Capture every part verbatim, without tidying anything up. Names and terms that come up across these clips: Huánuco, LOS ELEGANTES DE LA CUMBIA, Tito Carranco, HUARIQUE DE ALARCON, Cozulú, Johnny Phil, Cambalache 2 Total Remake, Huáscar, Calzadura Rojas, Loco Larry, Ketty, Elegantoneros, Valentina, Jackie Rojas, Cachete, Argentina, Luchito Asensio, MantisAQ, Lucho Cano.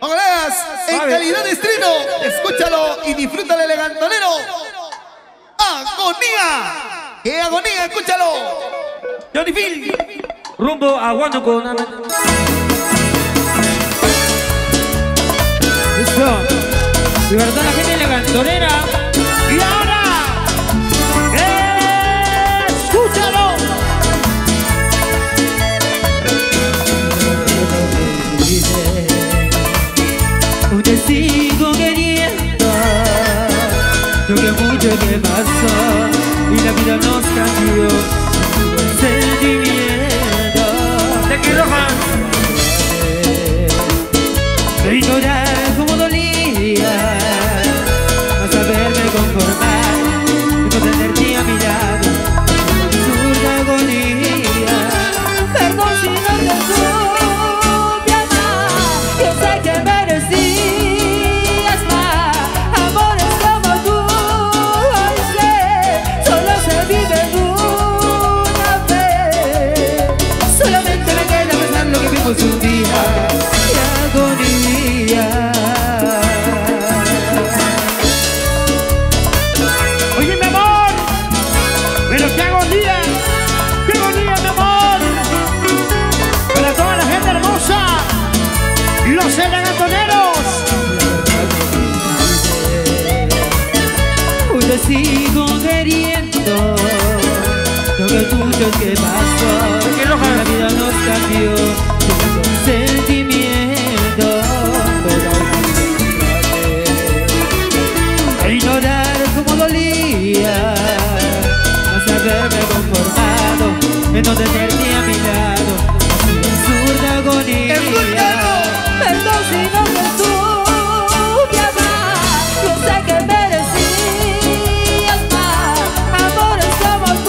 Ahora en calidad de estreno, escúchalo y disfruta el elegantonero. ¡Agonía! ¡Qué agonía! ¡Escúchalo! Johnny Phil, rumbo a Huánuco. Listo. De verdad la gente elegantonera. Y ahora, escúchalo. Te sigo queriendo, lo que mucho te pasó y la vida nos cambió. Sentimiento Jackie Rojas de ignorar como dolía, a saberme conformar y no tenerte a mi lado. Tu agonía, perdón si no te supe amar, yo sé que merecí. Su día y agonía. Oye, mi amor, pero qué agonía, qué agonía, mi amor. Para toda la gente hermosa, los elegantoneros. Hoy te sigo queriendo, lo que tuyo es que pasó, que la vida nos cambió. Sentimiento e ignorar como dolía, a saberme conformado de no tenerte a mi lado. Absurda agonía, perdón si no te supe amar, yo sé que merecías más, amores como tú.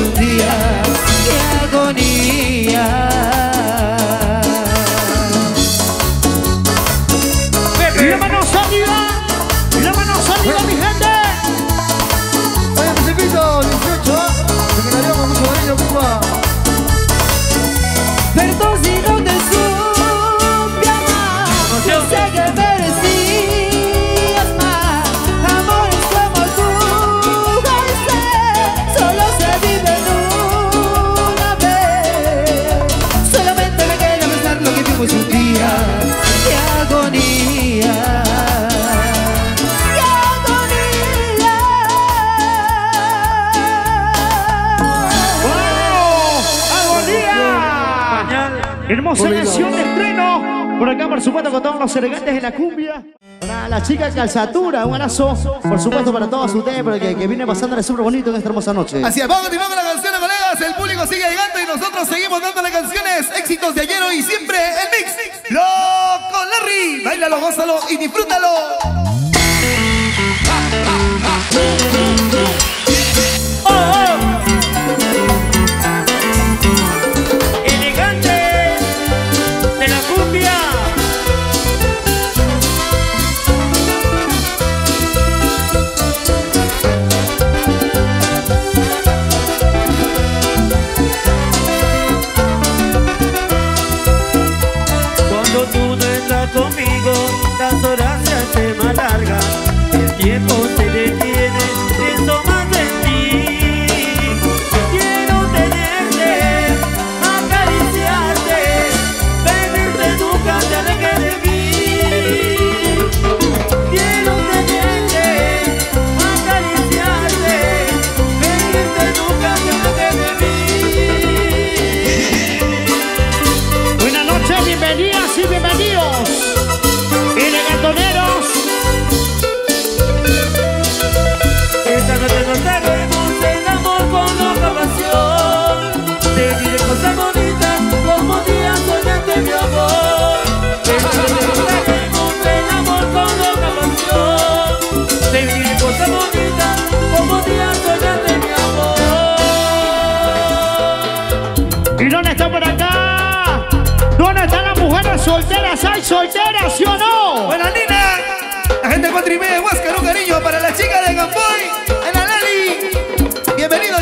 Un día de agonía. La mano salida, la mano salida, mi gente. Oye, mi chiquito, dieciocho, te quedaría con mucho cariño, papá. Perdón si no te supe amar, yo sé que merecías más, amores como tú, ese solo se vive. Pues un día de agonía, de agonía. ¡Wow! ¡Agonía! Hermosa canción de estreno. Por acá, por supuesto, con todos los elegantes de la cumbia. Para la chica Calzadura, un abrazo, por supuesto, para todos ustedes, porque que viene pasándoles súper bonito en esta hermosa noche. Así es, vamos continuando la canción, colegas. El público sigue llegando y nosotros seguimos dándole canciones, éxitos de ayer y siempre. El mix Loco Larry, báilalo, gózalo y disfrútalo. Oh, oh. Elegantes de la cumbia. Conmigo las horas se hacen más largas, el tiempo se detiene, pienso más de ti. Quiero tenerte, acariciarte, pedirte nunca te alejes de mí. Quiero tenerte, acariciarte, pedirte nunca te alejes de mí. Buenas noches, bienvenidas y bienvenidos. Elegantoneros, esta noche nos daremos el amor con loca pasión. Te diré cosas bonitas como días soñaste mi amor. Esta noche nos daremos el amor con loca pasión. Te diré cosas bonitas como días soñaste mi amor. ¿Y dónde está por acá? ¿Dónde están las mujeres solteras? ¿Hay solteras, sí o no? Buena Nina, la gente cuatro y media de Huáscar, un cariño para la chica de Gamboy, en la Lali. Bienvenido.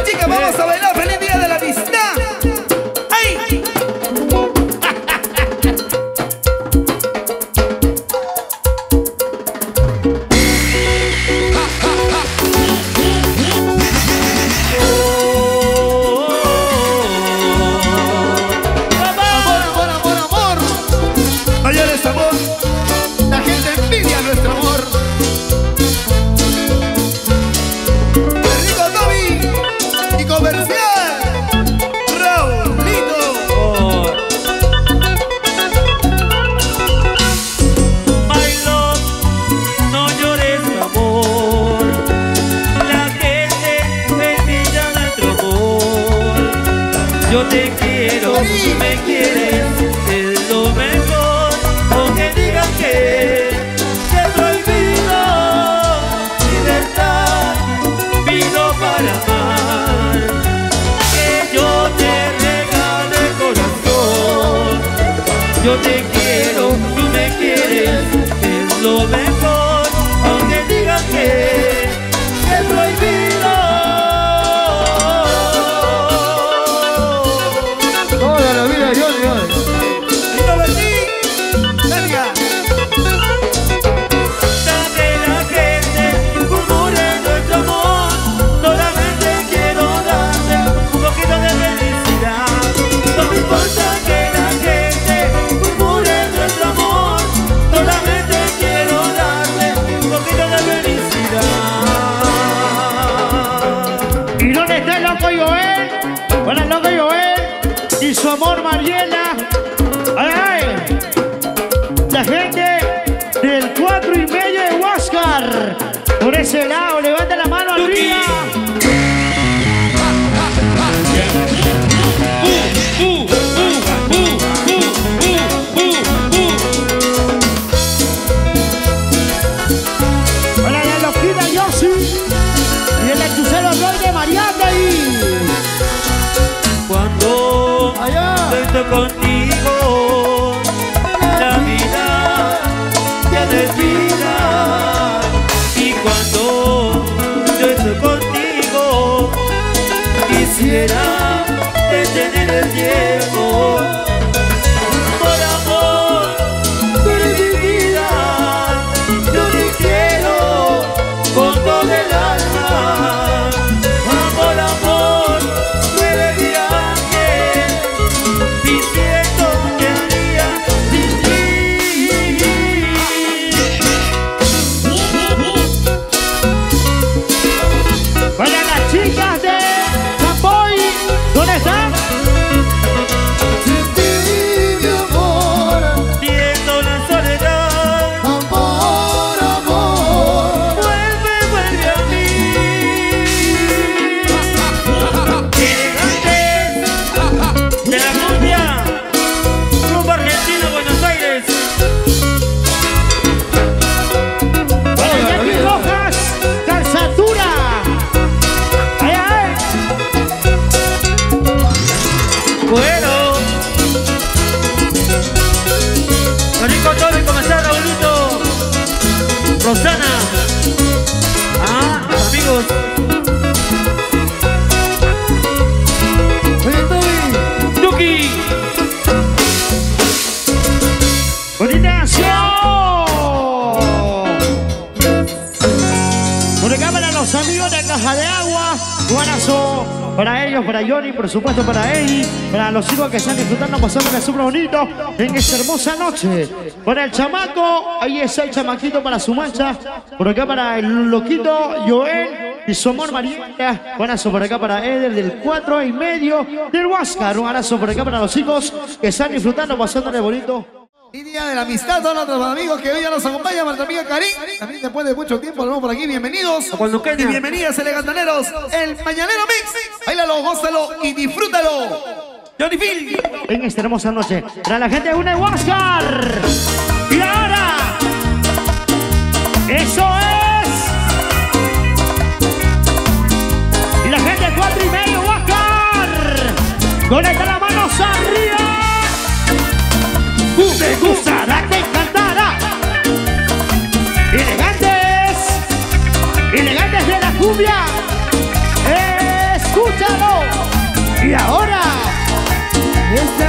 te quiero, tú me quieres, es lo mejor, aunque digas que se prohibido. Libertad vino para amar, que yo te regale el corazón. Yo te quiero, tú me quieres, es lo mejor, aunque digas que se prohibido. Su amor, Mariela. Ay, ay. La gente del cuatro y medio de Huáscar. Por ese lado, levanta la mano arriba. Hola, la loquita Yossi. Y el hechicero Roy de Mariana ahí. Cuando contigo la vida ya no es vida, y cuando yo estoy contigo quisiera detener el tiempo. Por amor, tú eres mi vida, yo te quiero con todo el alma. Por amor, tú eres mi para ellos, para Johnny, por supuesto para Eddie, para los chicos que están disfrutando, pasándola súper bonito en esta hermosa noche. Para el chamaco, ahí está el chamaquito para su mancha, por acá para el loquito Joel y su amor Mariela, un abrazo por acá para Eder del cuatro y medio del Huáscar, un abrazo por acá para los chicos que están disfrutando, pasándola bonito. Y día de la amistad, todos los amigos que hoy ya nos acompañan, nuestra amiga Karim. También después de mucho tiempo nos vemos por aquí, bienvenidos. Y bienvenidas, elegantaneros, el Mañanero Mix. Báilalo, gózalo y disfrútalo. Johnny Phil. En esta hermosa noche, para la gente de una de Huáscar. Y ahora, eso es. Y la gente de cuatro y medio Huáscar. Conecta las manos arriba. Te gustará, te encantará. Elegantes, elegantes de la cumbia. Escúchalo. Y ahora está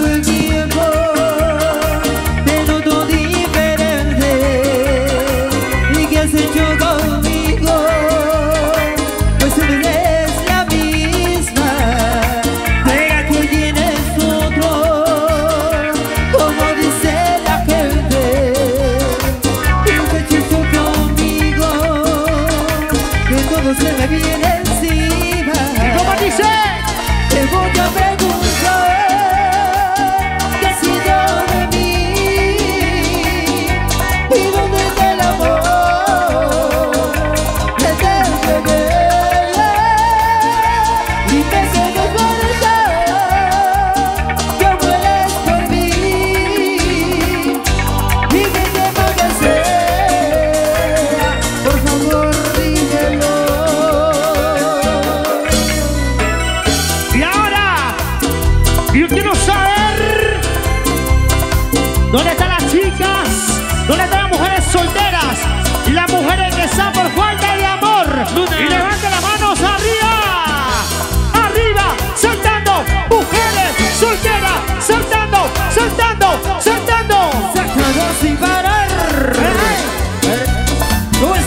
el tiempo, te noto diferente. ¿Y qué has hecho conmigo? Pues tú eres la misma. Deja que tienes otro. ¿Dónde están las chicas? ¿Dónde están las mujeres solteras? Y las mujeres que están por falta de amor. Y levanten las manos arriba. Arriba, saltando. Mujeres solteras, saltando, saltando, saltando. Saltando sin parar. ¿Cómo es?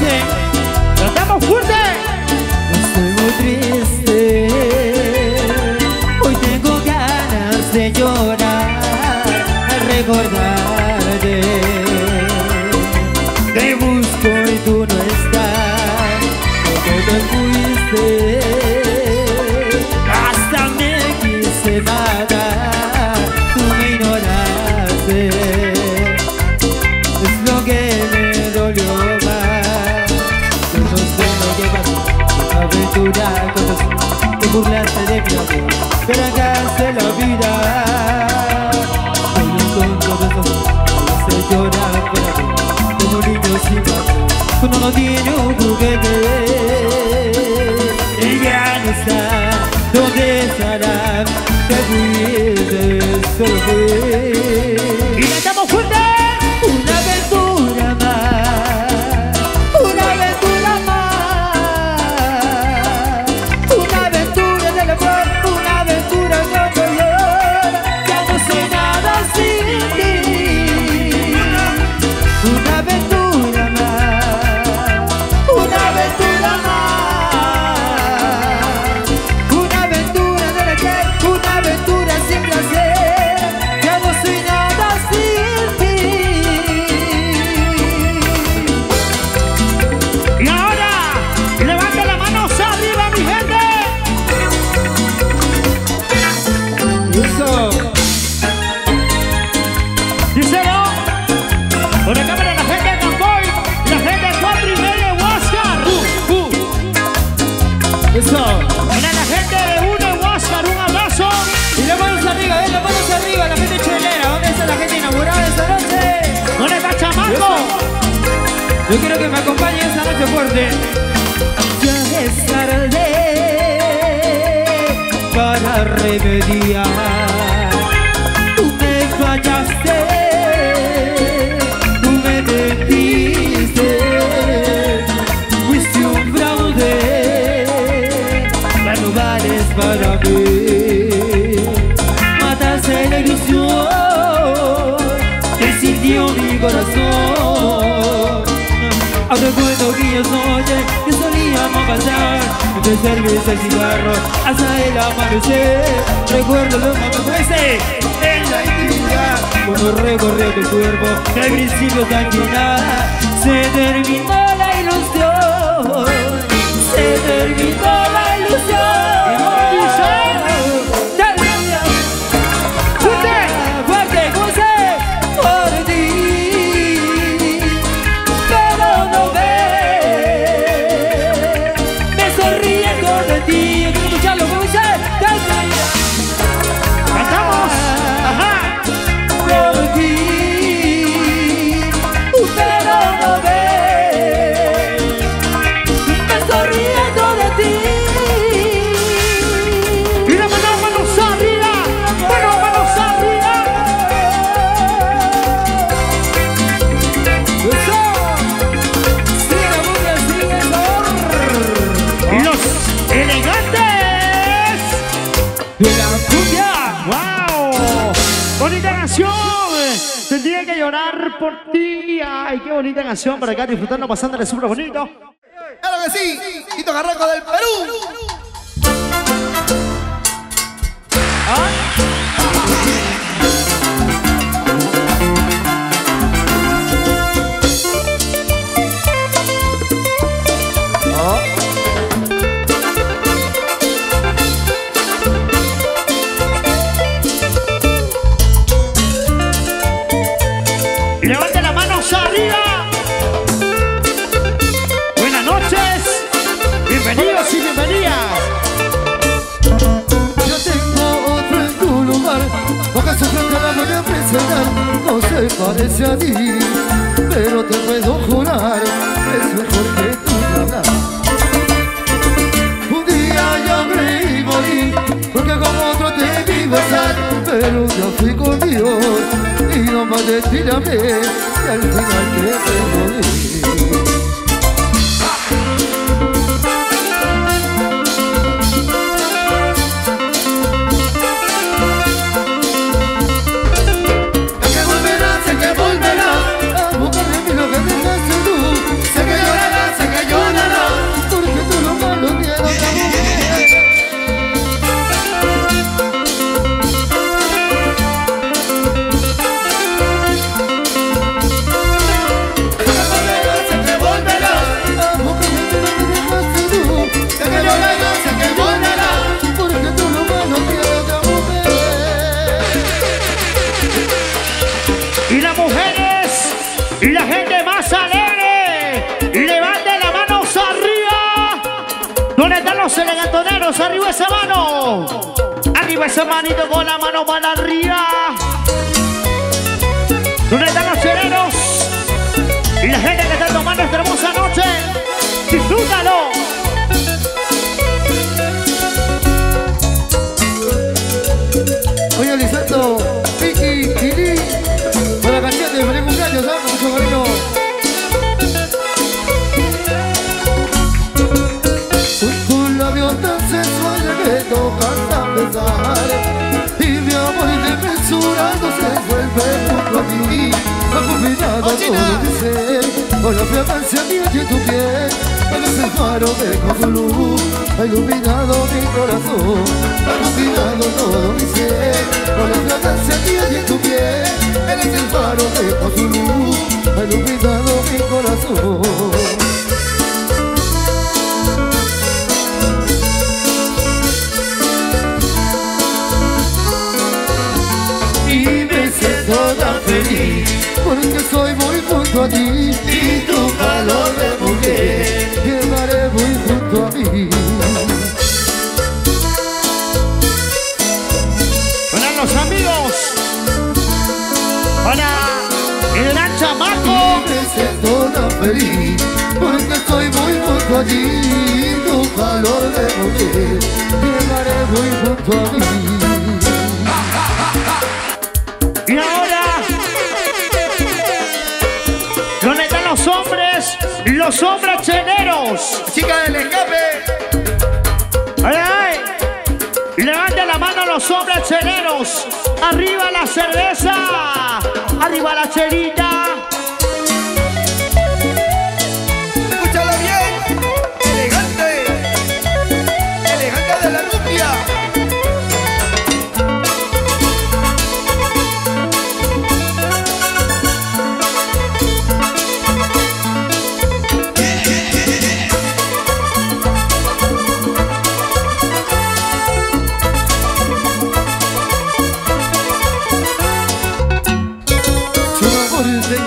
Saltamos fuerte. Estoy muy triste. Hoy tengo ganas de llorar. Recordarte. Te busco y tú no estás. Porque te fuiste. Hasta me quise matar. Tú me ignoraste. Es lo que me dolió más. Yo no sé lo que pasó. Aventura conocí. Te burlaste de mi amor. Te arrancaste la vida. Llorar para como niños sin más, cuando no tiene un juguete. Ella no está, ¿dónde estará? Te fuiste, se fue. Y estamos juntos. Una aventura más, una aventura más, una aventura del amor, una aventura con dolor. Ya no sé nada sin ti. Yo quiero que me acompañe esta noche fuerte. Ya es tarde para remediar. Tú me fallaste, tú me mentiste, fuiste un fraude. Ya no vales para mí. Mataste la ilusión, te sintió mi corazón. Recuerdo que yo soñé que solíamos pasar desde el beso al cigarro hasta el amanecer. Recuerdo lo que me fuese en la intimidad cuando recorrió tu cuerpo que al principio tan nada. Se terminó la ilusión, se terminó la ilusión. Tendría que llorar por ti. Ay, qué bonita canción para acá disfrutando, pasándole súper bonito. Claro que sí, Tito Carranco del Perú. ¿Ah? No se parece a ti, pero te puedo jurar es mejor que tú me hablas. Un día yo creí morir porque con otro te vi besar, pero yo fui con Dios y no me Valentiname, que al final te perdoné. Sé que volverás, sé que volverás a buscarme mi lo que me dejaste tú. Sé que llorarás, sé que llorarás, porque tú lo malo tienes a morir. Elegantoneros, arriba esa mano, arriba esa manito con la mano para arriba. ¿Dónde están los serenos? Y la gente que está tomando esta hermosa noche, disfrútalo. Oye, Lisato, Vicky, Kili, con la Cachete, feliz cumpleaños, ¿sabes? Mucho cariño. Y mi amor inmensurado se vuelve junto a mí. Ha combinado todo mi ser con la fragancia mía y tu piel. Eres el faro de Cozulú, ha iluminado mi corazón, ha combinado todo mi ser con la fragancia mía y tu piel. Eres el faro de Cozulú, ha iluminado mi corazón. Feliz, porque soy muy junto a ti y tu calor de mujer llevaré muy junto a mí. Hola los amigos, hola el gran chamaco. Me siento tan feliz porque soy muy junto a ti y tu calor de mujer llevaré muy junto a mí. Y ahora, ¿dónde están los hombres? Los hombres cheneros. Chica del escape. Ay, ay. Levanten la mano los hombres cheneros. Arriba la cerveza. Arriba la cherita. Escúchalo bien. Elegante. Elegante de la cumbia.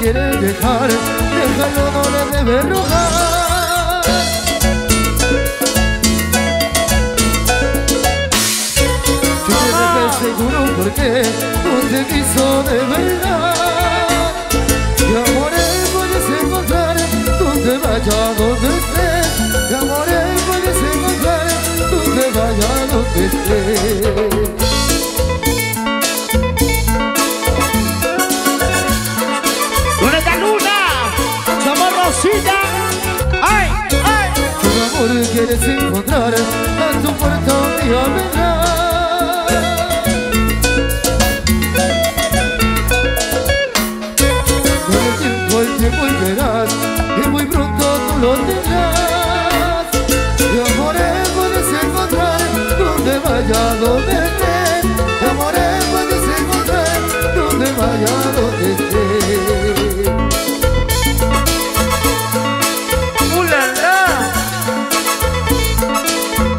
Quieres dejar, déjalo, no le debes rogar. Si te debes seguro porque no te quiso de verdad. Y amores puedes encontrar donde vaya, donde estés. Y amores puedes encontrar donde vaya, donde estés. Ay, ay. Tu amor quieres encontrar, a tu puerta un día vendrá. Con el tiempo, el tiempo y verás, y muy pronto tú lo tendrás. Y amores puedes encontrar, donde vaya, donde estés. Y amores puedes encontrar, donde vaya, donde estés.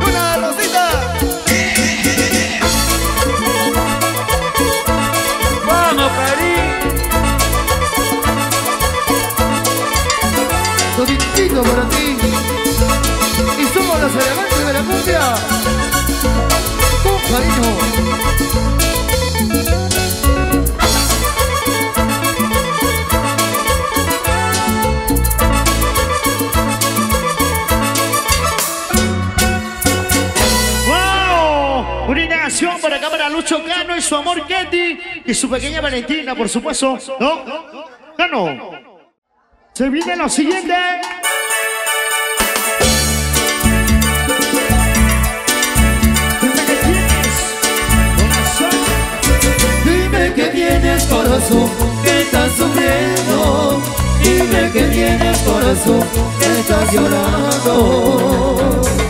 ¡Una rosita! canción para acá para Lucho Cano y su amor Ketty y su pequeña Valentina, por supuesto, ¿no? Cano. Se viene lo siguiente. Dime que tienes corazón, que estás sufriendo. Dime que tienes corazón, que estás llorando.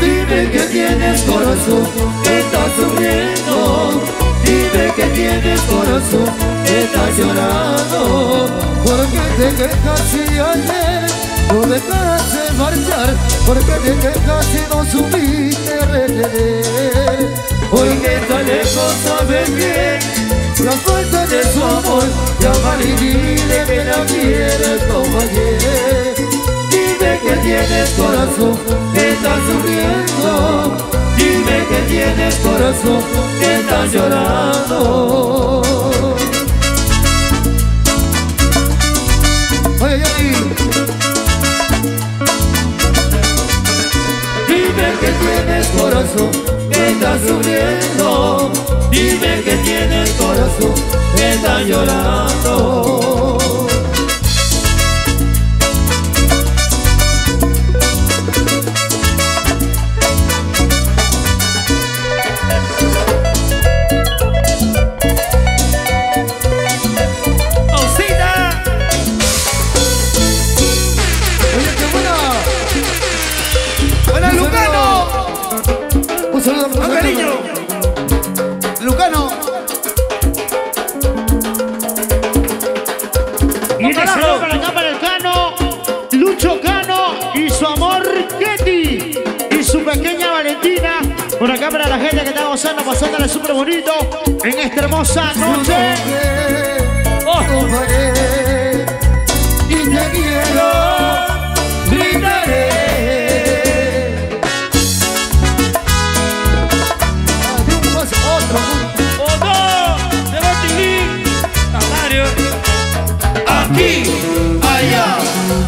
Dime que tienes corazón, que estás sufriendo. Dime que tienes corazón, que estás llorando. Porque te quejas y ayer no dejas de marchar, porque te quejas y no supiste retener. Hoy que está lejos sabes bien la falta de su amor. Llama y dile que la quieres como ayer. Dime que tienes corazón, que estás sufriendo. Dime que tienes corazón, que estás llorando. Ay, ay. Dime que tienes corazón, que estás sufriendo. Dime que tienes corazón, que estás llorando. Por acá para la gente que está gozando, pasándole súper bonito en esta hermosa noche. Yo no paré, y te quiero, brindaré. Aquí, allá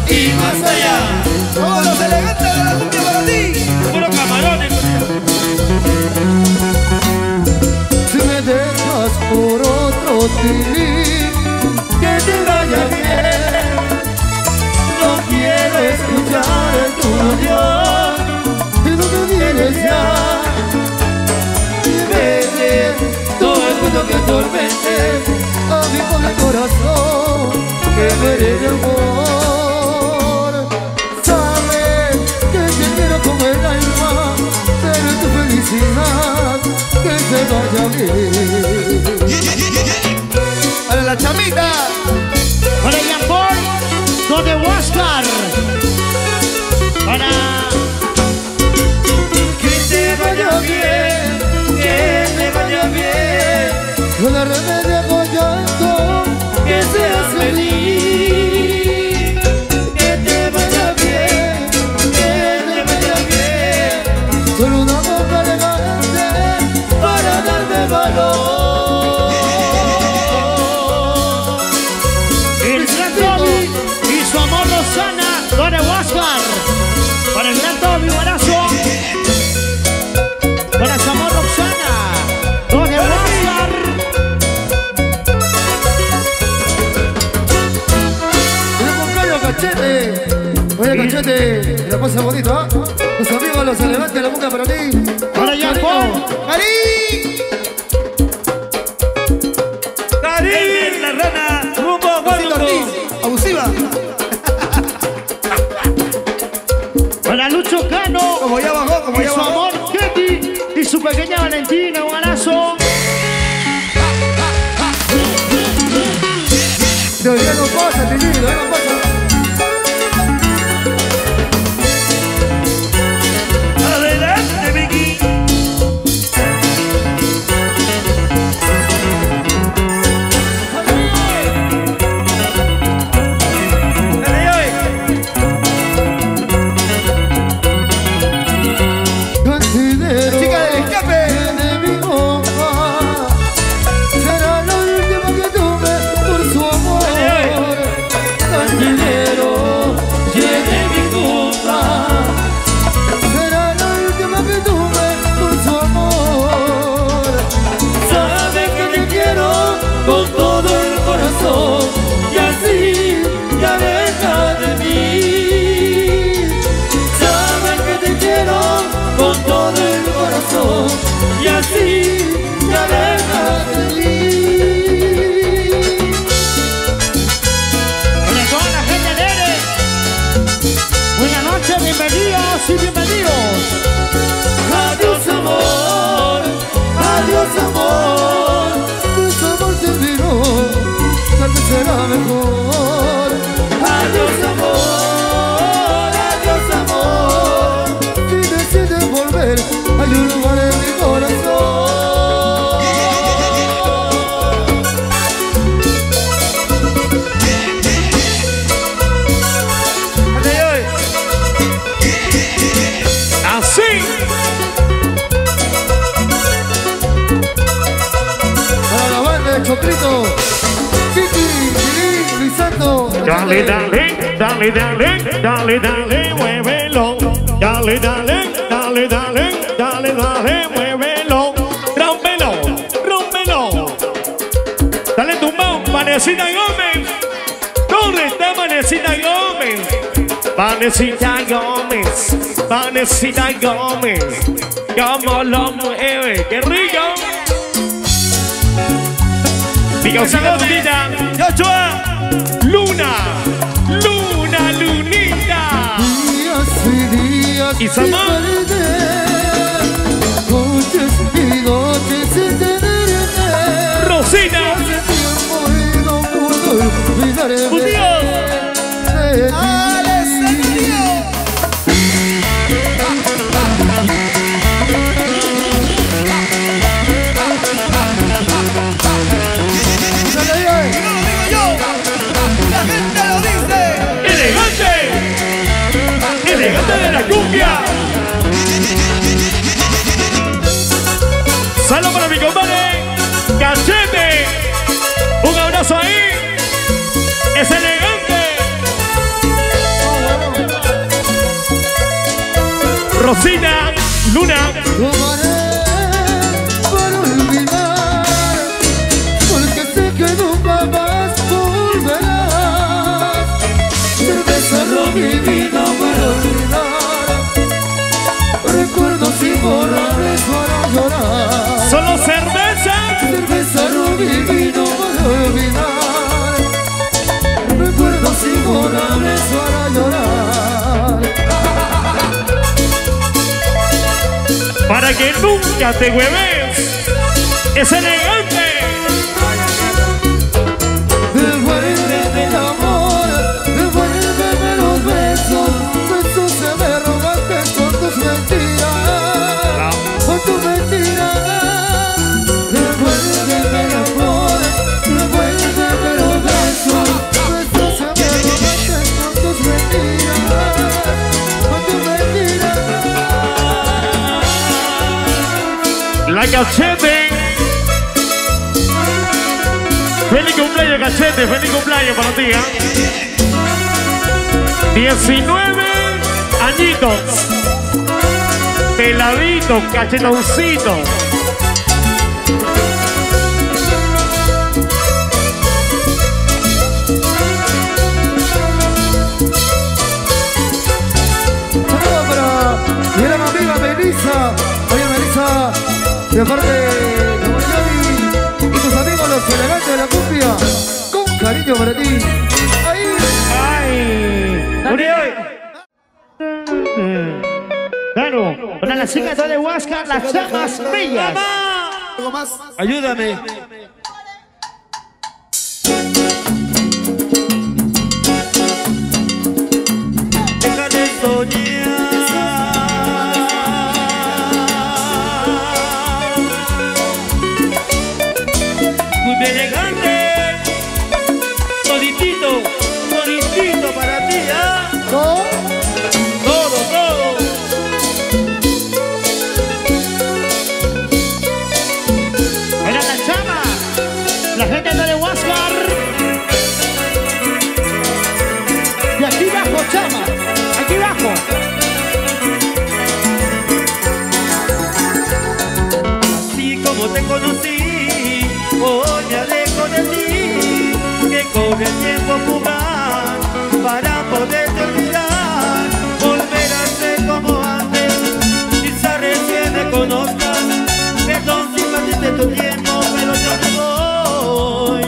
y más allá. Todos los elegantes de la cumbia para ti. Puro camarones. Si me dejas por otro tilín, que te vaya bien. No quiero escuchar tu adiós, de lo que vienes ya. Y vete, todo el mundo que atormente a mi pobre corazón, que veré de amor. Sabes que te quiero con el alma, pero tu felicidad que se vaya bien. Para la chamita, para el amor, donde Huáscar, para que te vaya bien, que te vaya bien. Con la remedia con llanto, que seas feliz, que te vaya bien, que te vaya bien. Solo una boca elegante para darme valor. El gran Toby y su amor lo sana, don Huáscar. Para el gran Toby, un abrazo. Para su amor Roxana, don Huáscar. Cachete, oye Cachete, la pasa bonito, ¿ah? ¿Eh? Los amigos, los elegantes de la cumbia para ti. Para allá, ¡Cari! ¡Cari! La rana, rumbo, gordo. Abusiva. Para Lucho Cano. Como ya bajó, como ya bajó. Su amor, Ketty y su pequeña Valentina, un abrazo. Te oiga no pasa, te digo, no pasa. bailando. Dale, dale, dale, dale, dale, dale, muévelo. Dale, dale, dale, dale, dale, dale, muévelo. Rómpelo, rómpelo. Dale tumbao, Valentina Gómez. ¿Dónde está Valentina Gómez? Valentina Gómez, Valentina Gómez. Como lo mueve, qué rico. Luna, Luna, Luna, Lunita. Días y días y tardes, noches y noches sin tenerte. Rosina. Hace tiempo y no puedo olvidarme. ¡Judío! ¡Alessandro! ¡Elegante de la cumbia! ¡Salud para mi compadre! ¡Cachete! ¡Un abrazo ahí! ¡Es elegante! Rosina, Luna. Lo haré para olvidar, porque sé que nunca más volverás. Cerveza, ron y vino para olvidar. Solo cerveza, cerveza, rubí, vino para olvidar. Recuerdos imborrables para llorar. Para que nunca te hueves, es elegante. Devuélveme el amor, devuélveme los besos. Besos que me robaste con tus mentiras, con tus mentiras. La Cachete. Feliz cumpleaños, Cachete. Feliz cumpleaños para ti, ¿eh? diecinueve añitos. Peladito, cachetoncito. Mira, mi amiga Melissa. Oye, Melissa, de parte de Johnny Phil y tus amigos los elegantes de la cumbia, con cariño para ti. ¡Ay! ¡Ay! ¡Uriel! Claro, para las chicas de Huáscar, las chamas bellas. ¡Mamá! Ayúdame. Deja de soñar. Chama, aquí abajo. Así como te conocí, hoy me alejo de ti, que corre el tiempo a jugar para poderte olvidar. Volver a ser como antes, quizá recién me conozcas. Perdón si perdiste tu tiempo, pero yo te voy,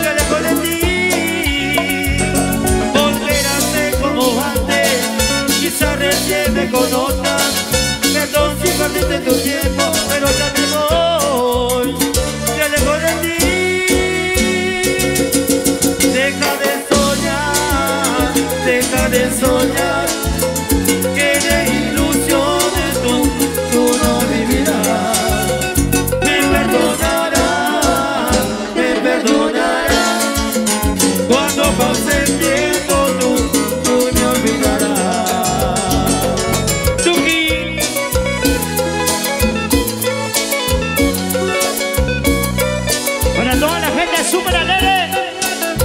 te alejo de ti. Recién me conozcas, perdón si perdiste tu tiempo, pero ya te voy, te alejo de ti. Deja de soñar, deja de soñar, que de ilusiones tú, tú no vivirás. Me perdonarás, me perdonarás, cuando pase el tiempo tú, tú me olvidarás.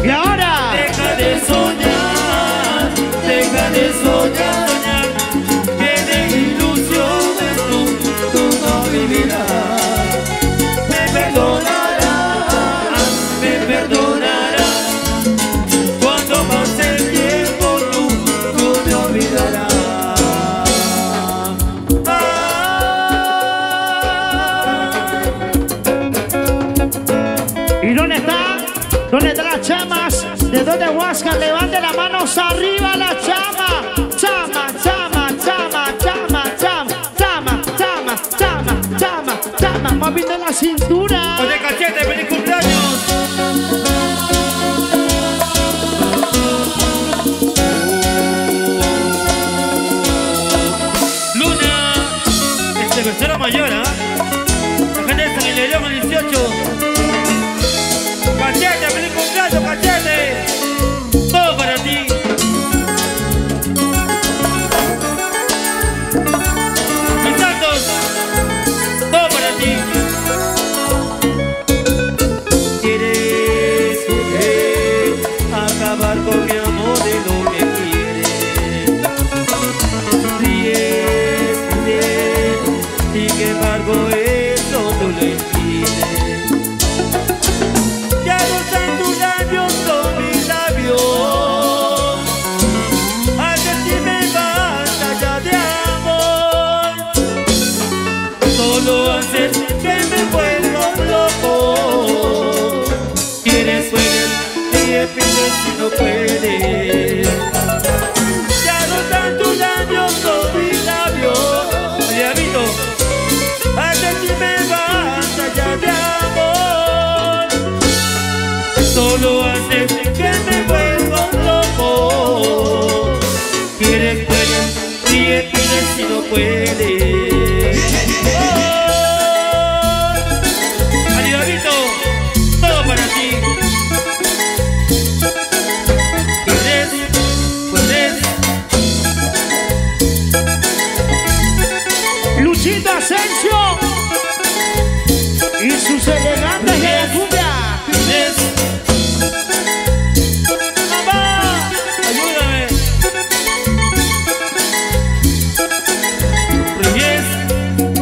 Y ahora, deja de Huáscar, levante las manos arriba la chama. Chama, chama, chama, chama, chama, chama, chama, chama, chama, chama. Mami de la cintura. Oye, Cachete, feliz cumpleaños. Tercero mayor, ¿eh? La gente de San Ilerio con dieciocho. Cachete, feliz cumpleaños, Cachete. Todo para ti. Mis santos, todo para ti. ¿Quieres mujer acabar con mi amor de lo que eso tú lo impides? Ya no están tus labios con mis labios, a sentirme batalla de amor. Solo haces que me vuelva loco. Quieres, puedes, te pides si no puedes. Ya no están tus labios con mis labios. Oye, amigo, me vas allá de amor. Solo haces que me vuelva loco. Quieres, puedes, ríe, pides si no puedes. ¡Oh! Adiós, todo para ti. Quieres, puedes. Luchito Asensio y sus elegantes de la cumbia. Mamá, ayúdame.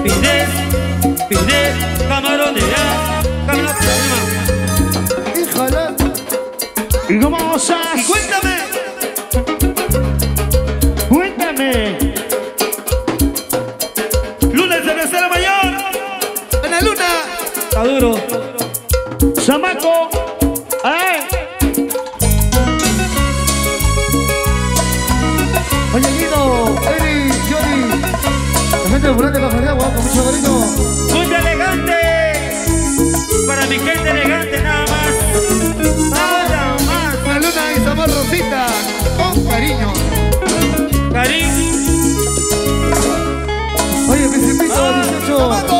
Pides, pides, pides, camarones, camarones. Híjole. ¿Y cómo vamos a...? Y cuéntame. Cuéntame. Lunes de Tercera Mayor. En la luna. Duro. Chamaco, ay. Oye, Guido, Eric, Johnny, la gente de Burante Cajaría, guapo, con mucho cariño. Muy elegante, para mi gente elegante nada más. Nada más. La luna y sabor rosita, con cariño. Cariño. Oye, Principito, ah, dieciocho. Chamaco.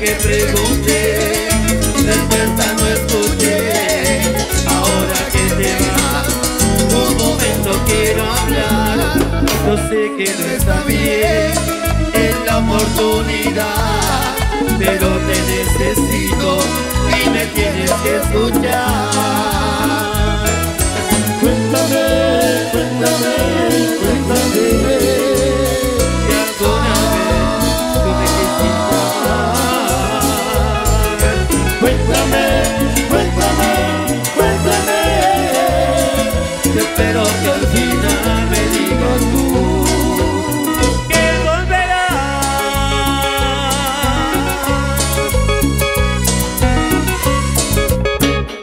Que pregunté, respuesta no escuché. Ahora que te vas, un momento quiero hablar. Yo sé que no está bien, es la oportunidad, pero te necesito y me tienes que escuchar. Cuéntame, cuéntame, cuéntame. Ya alguna vez tú me quisiste. Cuéntame, cuéntame, cuéntame. Yo espero que al final me digas tú que volverás.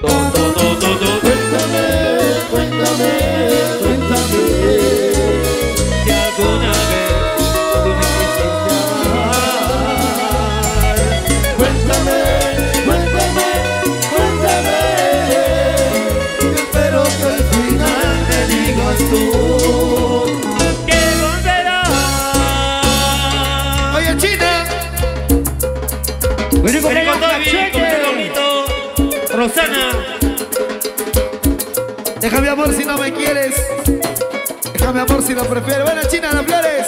Todo, todo, todo. Cuéntame, cuéntame, cuéntame. Que alguna vez tú me quisiste amar. Cuéntame. Tú, que volverás. Oye, China, vení con bonito. Rosana, deja mi amor si no me quieres, deja mi amor si no prefieres. Bueno, China, las flores.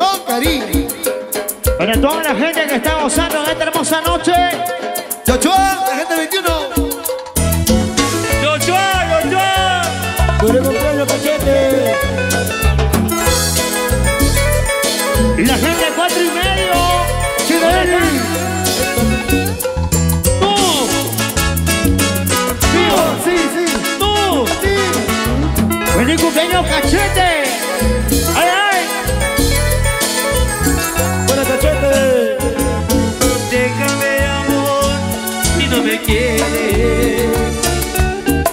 Oh, cariño. Para toda la gente que está gozando en esta hermosa noche. Yochoa, la gente veintiuno. Y la gente a cuatro y medio. ¡Tú! ¡Tú! ¡Sí, sí! ¡Tú! ¡Sí! ¡Feliz cumpleaños! hermano Cachete. ¡Ay, ay! ¡Buena, Cachete! Déjame, amor, si no me quieres.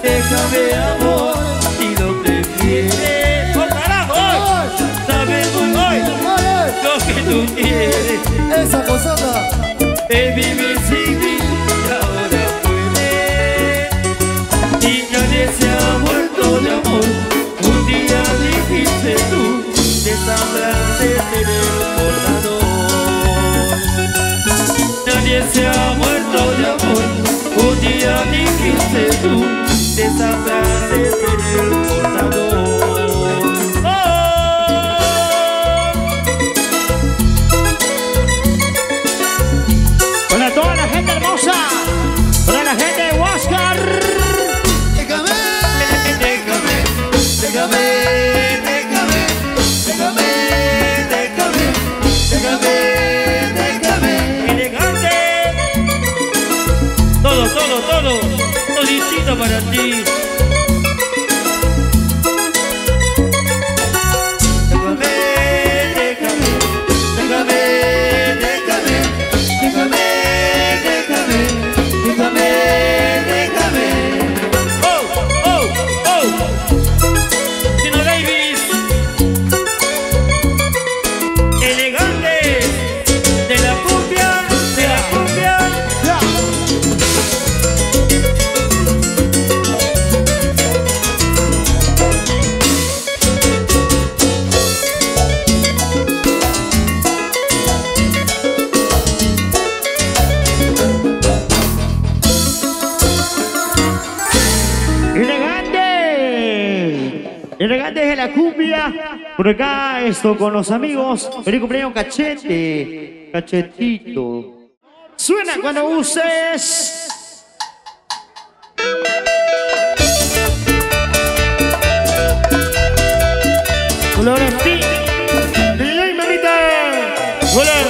Déjame, amor, si no prefieres. ¡Por carajo! Sabes muy bien lo que tú quieres. ¡Esa posada! Es vivir sin ti, ahora puedes. Y yo deseo muerto de amor. Un día dijiste tú, de esa frase te recordador. Nadie se ha muerto de amor. Un día dijiste tú, de esa frase te recordador. ¡Oh! Para toda la gente hermosa, para la gente de Huáscar. Déjame, déjame, déjame, déjame, déjame, déjame. Elegante. Todo, todo, todo, toditito para ti. Déjame, déjame, déjame, déjame, déjame, déjame, déjame, déjame. Oh, oh, oh. Elegantes de la cumbia, de la cumbia. Yeah. Elegantes, elegantes de la cumbia. Por acá, esto con los amigos. Feliz cumpleaños, Cachete. Cachetito. Suena cuando uses. Colores ti. ¡Ay, mamita! ¡Color!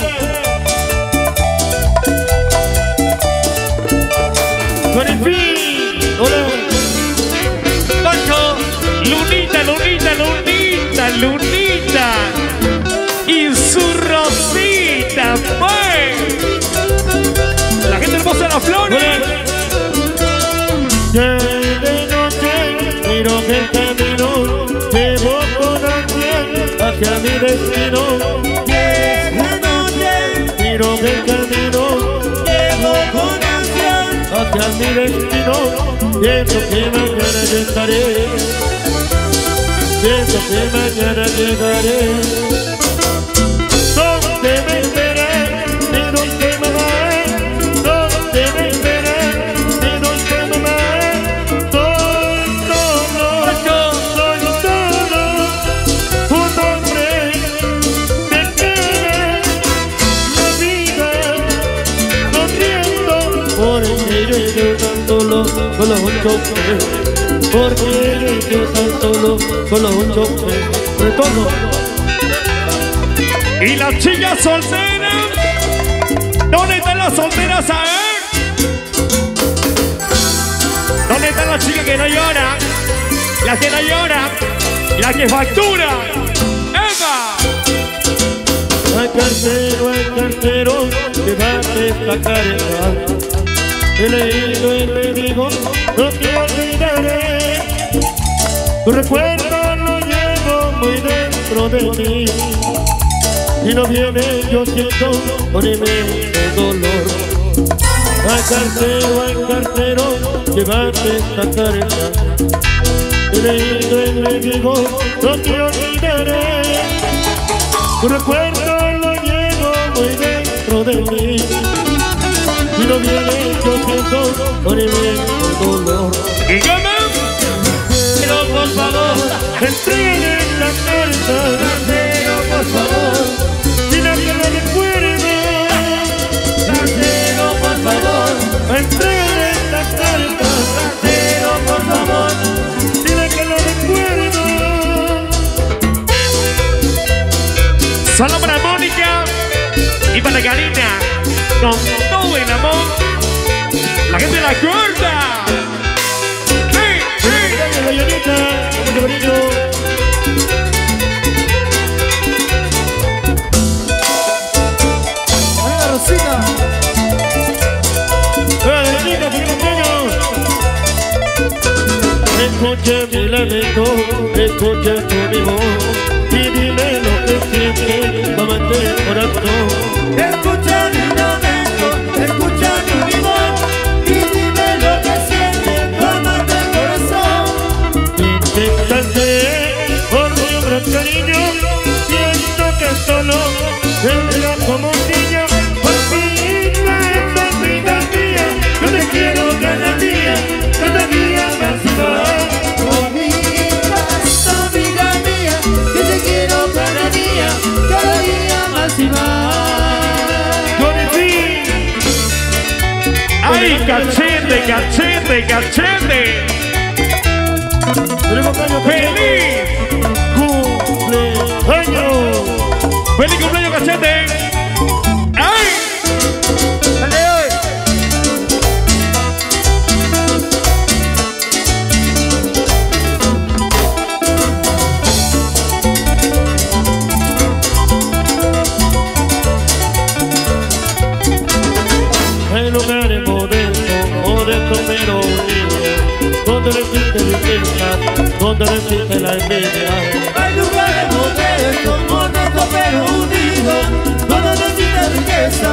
¡Johnny Phil! ¡Color! ¡Pancho! ¡Lunita, lunita, lunita! Lunita y su Rosita, pues. La gente hermosa de las flores. Ya de noche miro que el camino me voy con alguien hacia mi destino. Ya de noche miro que el camino me voy con alguien hacia mi destino. Pienso que mañana yo estaré. Pienso que mañana llegaré. ¿Dónde me esperé? ¿De dónde me va? ¿Dónde me esperé? ¿De dónde me va? Soy todo, yo soy todo. Un hombre que tiene la vida corriendo. Por ello y yo tan solo, solo junto. Porque él y yo están solo, solo un choque, retorno. Y las chicas solteras, ¿dónde están las solteras a él? ¿Dónde están las chicas que no lloran? Las que no lloran, las que facturan. ¡Eva! Al cartero, al cartero, que va a destacar el he leído y te digo, no te olvidaré. Tu recuerdo lo llevo muy dentro de mí. Si no viene yo siento un inmenso dolor. Al cartero, al cartero, llévate esta careta. He leído y te digo, no te olvidaré. Tu recuerdo lo llevo muy dentro de mí. Si no viene yo siento con el dolor. Y llaman, pero por favor, entreguen la carta. Pero por favor, si la que me recuerde. Pero por favor, entreguen la carta. Pero por favor, si la que la recuerde. Solo para Mónica y para Karina. Con todo el amor, la gente la corta. ¡Sí, sí! lamento, escucha tu voz y dime lo que sientes, mamá del corazón. Escucha mi lamento, escucha tu voz y dime lo que sientes, mamá del corazón. Intentaste por mi gran cariño, siento que solo se me da como un niño. Por fin esta vida mía, yo te quiero cada día, cada día más más. Johnny Phil, ay, Cachete, Cachete, Cachete. Feliz cumpleaños, feliz cumpleaños, Cachete. Ay, dale hoy. El lugar es modesto, modesto pero humilde, donde no existe riqueza,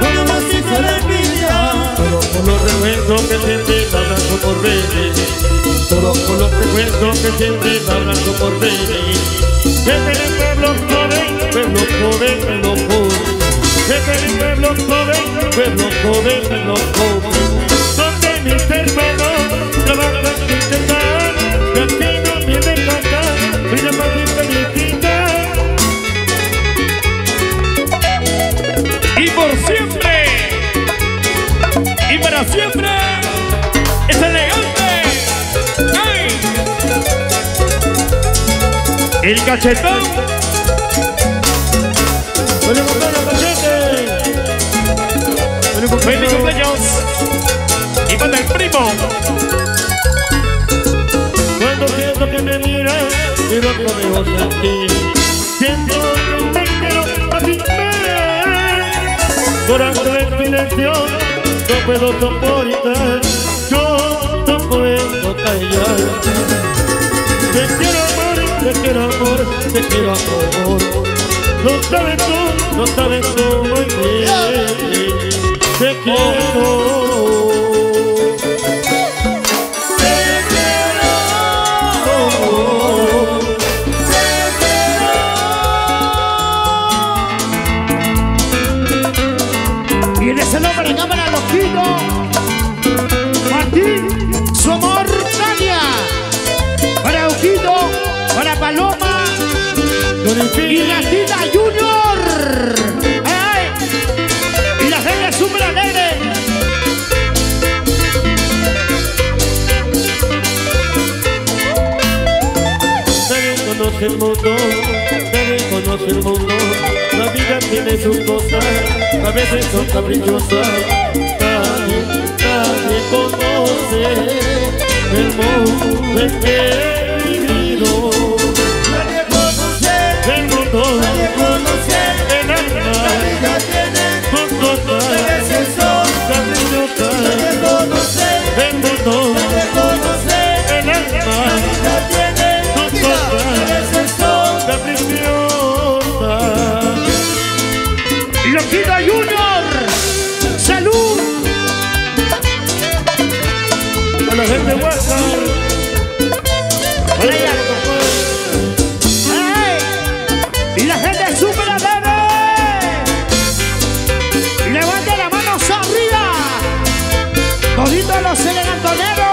donde no existe la envidia. El lugar es modesto, modesto pero unido, donde no existe riqueza, donde no existe la envidia. Solo con los recuerdos que siempre me abrazo por reyes, solo con los recuerdos que siempre me abrazo por reyes. Desde el pueblo joven, pueblo joven, pueblo joven. Desde el pueblo joven, pueblo joven, pueblo joven, donde mis hermanos trabajan sin cesar, camino vienen para acá, vida más infelicita. Y por siempre, y para siempre, es elegante. ¡Ay! El cachetón. Feliz cumpleaños y para el primo. Cuando siento que me miras, miro que me voy a ti, siento que te quiero así. Corazón de silencio, no puedo soportar, yo no puedo callar. Te quiero amor, te quiero amor, te quiero amor. No sabes tú, no sabes tú muy bien. Te quiero, oh. Te quiero, oh. Te quiero. Y en ese nombre acá para los Loquito, Martín, su amor, Tania, para Loquito, para Paloma y Ratita Junior. Nadie conoce el mundo, nadie conoce el mundo. La vida tiene sus cosas, a veces son caprichosas. Nadie, nadie conoce el mundo en que he vivido. Nadie conoce el mundo, nadie conoce el alma. La vida tiene sus cosas, a veces son caprichosas. Nadie conoce el mundo, nadie conoce el alma. La vida tiene Loquito Junior, salud a la gente de Huáscar. Y la gente super alegre, levanta las manos arriba, toditos los elegantoneros.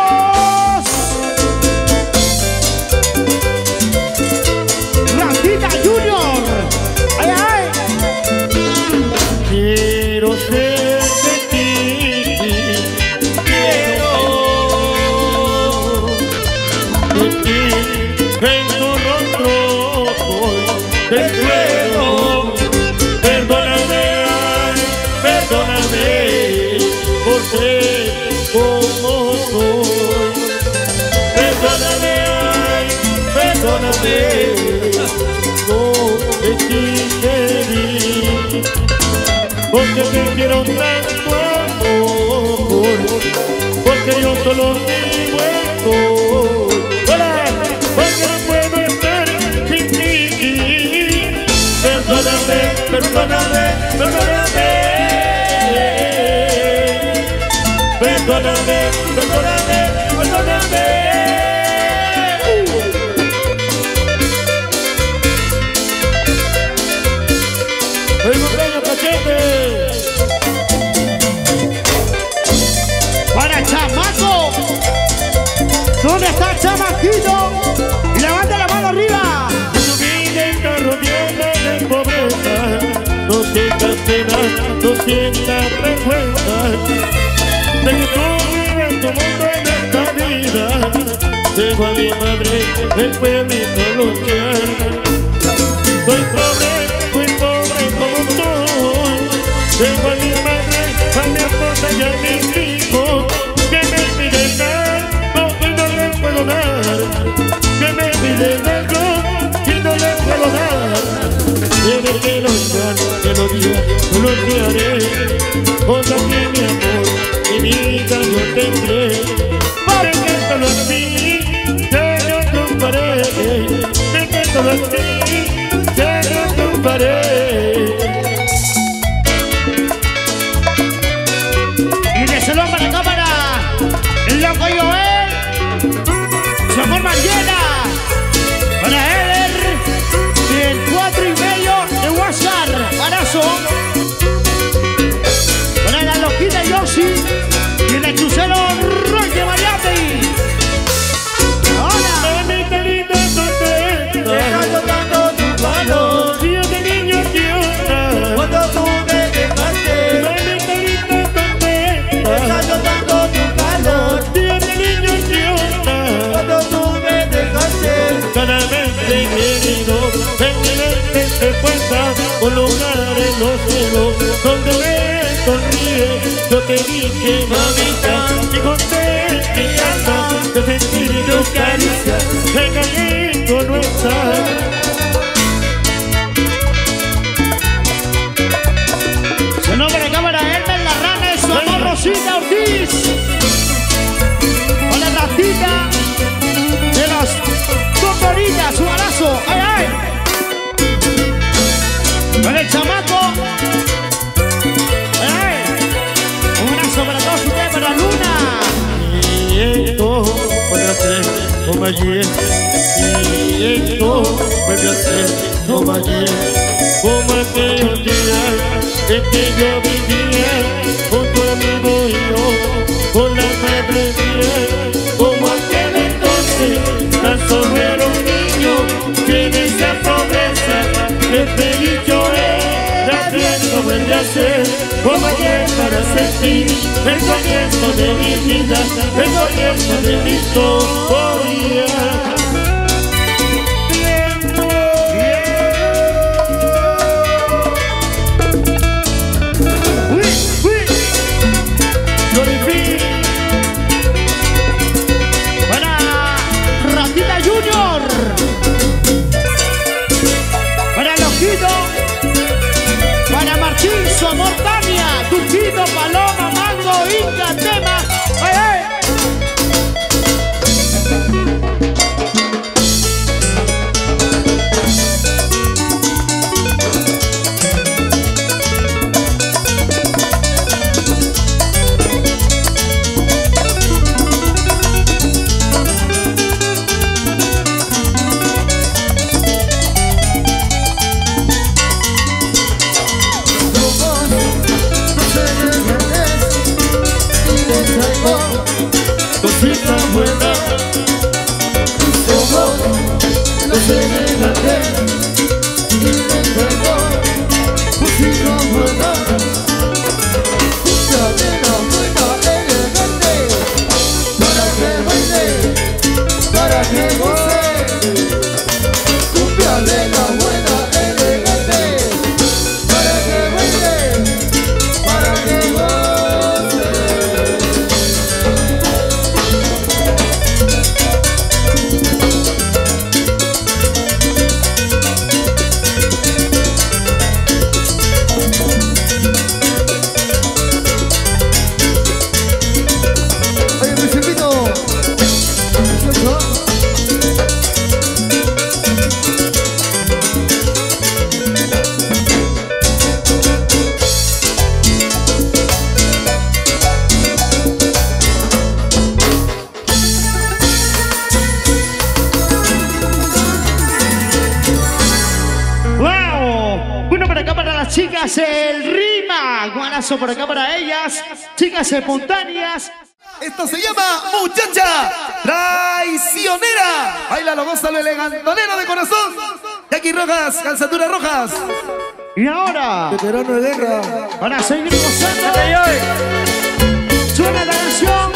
Porque te quiero tanto amor, porque yo solo tengo el amor. perdóname, perdóname, perdóname, perdóname, perdóname, perdóname. Para chamaco, ¿dónde está el chamaquito? Levanta la mano arriba. Tu vida está rodeada de pobreza, no sientas pena, no sientas recuerda de que tú vives tu mundo en esta vida. Dejo a mi madre, después a mi colonia. Soy pobre, soy pobre como tú. Dejo a mi madre, a mi esposa y a mis hijos. Que me piden algo y no les puedo dar. Que me piden algo y no les puedo dar. Tiene que luchar, que los días no los miraré. Cosa que mi amor y mi vida yo tendré. Para que solo a ti ya yo tumbaré. De que solo a ti ya yo tumbaré. Loco Joel, su amor mañana, para él, del cuatro y medio de Huáscar, parazo, para la loquita Yossi y el lechucero Roy de Mariati. Hola, mamita linda, contenta, dejando tanto tu mano, Dios de niño que cuando tú me dejaste, mamita linda, contenta, dejando tanto tu cuando tú me dejaste. Cada vez te he querido, te te cuenta un lugar en los cielos donde me sonríe. Yo te dije, mamita, que conté mi alma de sentir tus caricias. El cariño no está. Su nombre de cámara, Hermes La Rana, es su amor Rosita Ortiz. Tita de las Cocorillas, su abrazo, ay, ay. Con el chamaco, ay, ay. Un abrazo para todos ustedes, para la luna. Y esto puede hacer, como ayer. Y esto puede hacer, como ayer. Como aquellos días en que yo vivía con tu amigo y yo, con la madre mía. Tan solo era un niño que en esa pobreza me pedí llorar, haciendo buen hacer, como ayer para sentir el comienzo de mi vida, el comienzo de mi historia. Su amor Tania, Tuquito, Paloma, Mango, Inca, Tema. ¡Ay, ay! Loco, chicas el rima. Guanazo por acá para ellas, chicas espontáneas. Esto se llama Muchacha Traicionera. Baila, lo goza, lo elegantonero de corazón. Jackie Rojas, Calzadura Rojas. Y ahora, veterano de guerra. Ahora soy Gringo Santa. Suena la canción.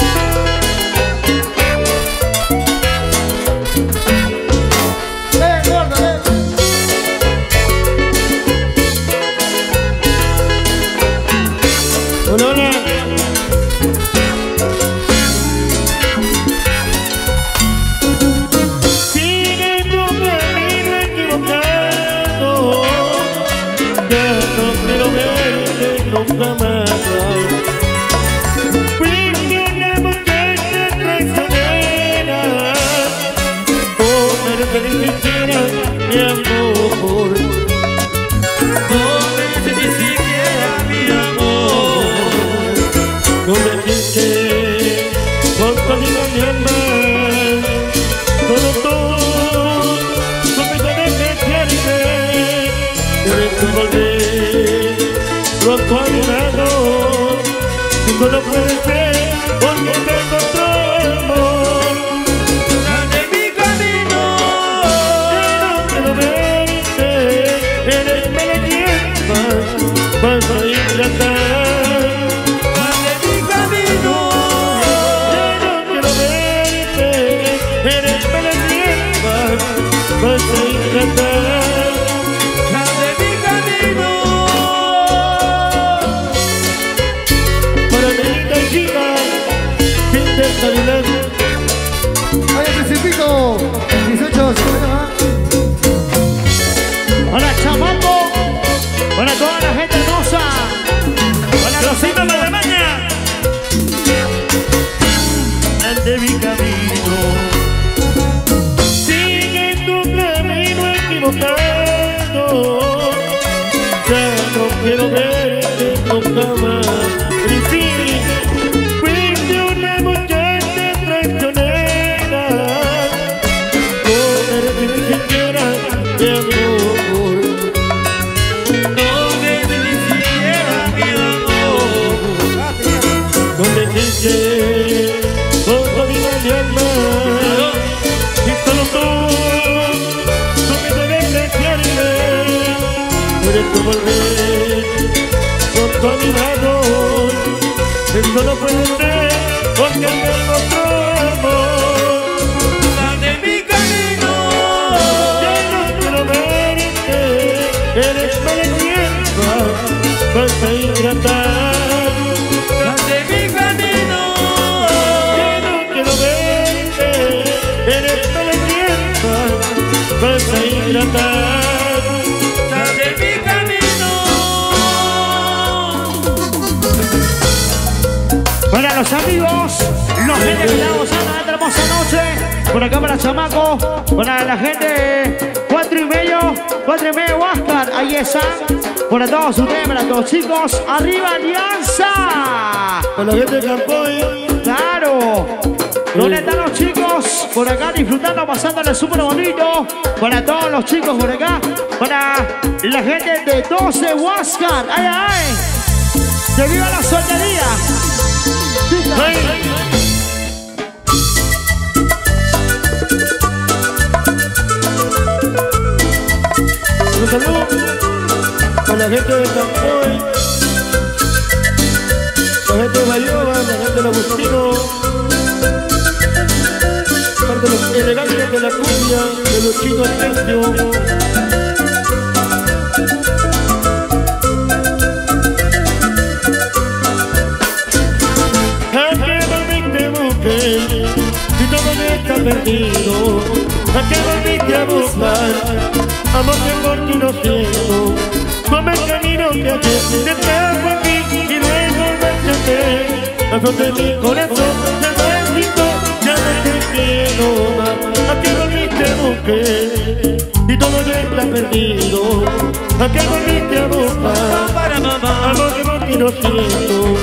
Por acá para chamacos, para la gente cuatro y medio, cuatro y medio Huáscar, ahí están. Para todos ustedes, para todos chicos, arriba Alianza. Para la gente de Campoy. Claro. ¿Dónde están los chicos? Por acá disfrutando, pasándole súper bonito. Para todos los chicos por acá. Para la gente de doce Huáscar. ¡Ay, ay! ¡Que viva la soltería! ¡Ay! Un saludo a la gente de Campoy, la gente de Bayoba, la gente de Agustino, parte de los elegantes de la cumbia, de los chinos Tercio. Aquelamente busqué, si todo está perdido, aquelamente a buscar. Amor que por ti no siento, come el camino que ayer te trajo a mí y luego marchate. Azor de mi corazón, ya no existo, ya no te quiero más. Aquel dormí te busqué y todo ya está perdido. Aquel dormí te busqué, amor que por ti no siento,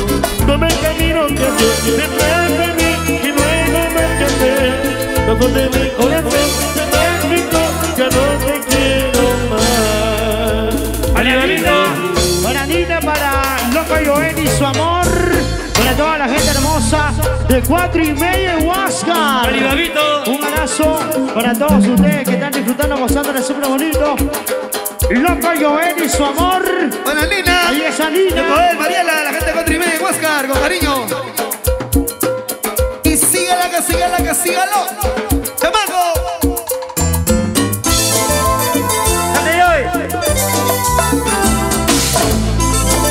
come el camino que ayer te trajo a mí y luego marchate. Azor de mi corazón, ya no existo, ya no te quiero más. ¡Alianza! de cuatro y media en Huáscar. Un abrazo para todos ustedes que están disfrutando, gozándoles súper bonito. Loco Joel y su amor. Buenas, Lina. Ahí es Alina. Joel, Mariela, la gente de cuatro y media en Huáscar, con cariño. Y sígala, que sígala, que sígalo. ¡Chamaco!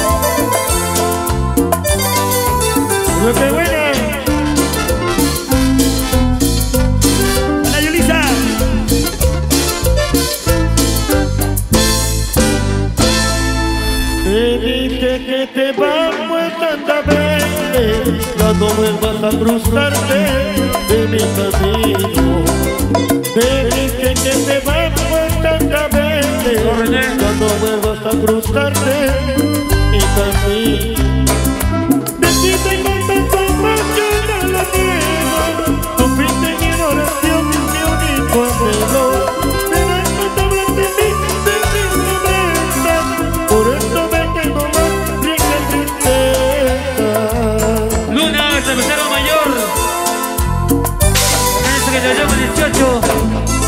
¡Lo que huele! ¡Hola, Yulisa! Te dije que te vamos tantas veces, ya no vuelvas a cruzarte de mi camino. Te dije que te vamos tantas veces, ya no vuelvas a cruzarte de mi camino.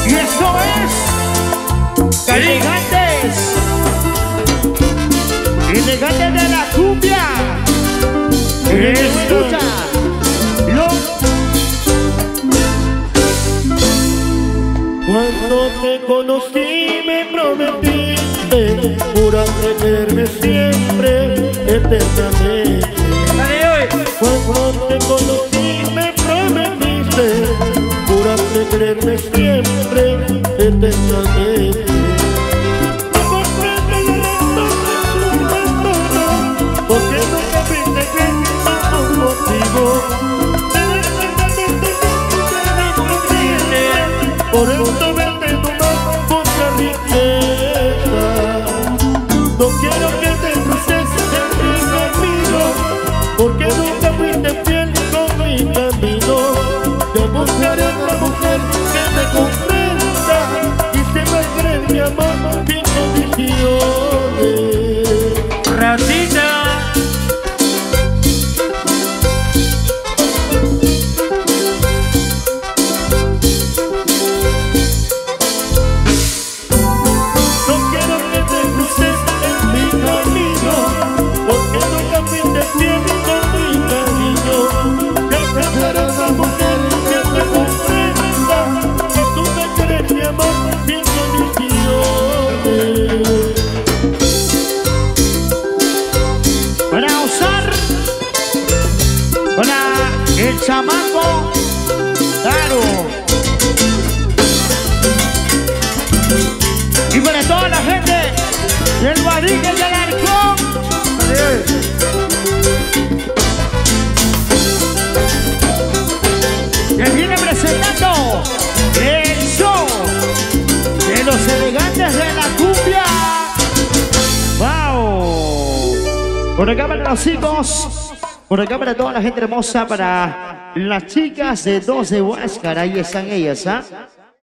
Y eso es Elegantes, Elegantes de la Cumbia. Escucha cuando te conocí, me prometiste jurar quererme siempre eternamente. Cuando te conocí, me prometiste de creerme siempre eternamente. Porque nunca pensé que estaba contigo. Por eso vete tu mano con riqueza. No quiero que te cruces siempre conmigo. Porque nunca fuiste fiel con mi camino. Yo buscaré una mujer que me comprenda y se va a creer mi amor sin condiciones. Ratita. No quiero que te cruces en mi camino, porque nunca fuiste fiel con mi cariño. Ya tendrás una mujer. El chamaco, claro. Y para toda la gente del Guadín del Alarcón. Se viene presentando el show de los Elegantes de la Cumbia. ¡Wow! Por acá para los chicos. Por acá para toda la gente hermosa, para las chicas de doce Huáscar, ahí están ellas, ¿ah? ¿eh?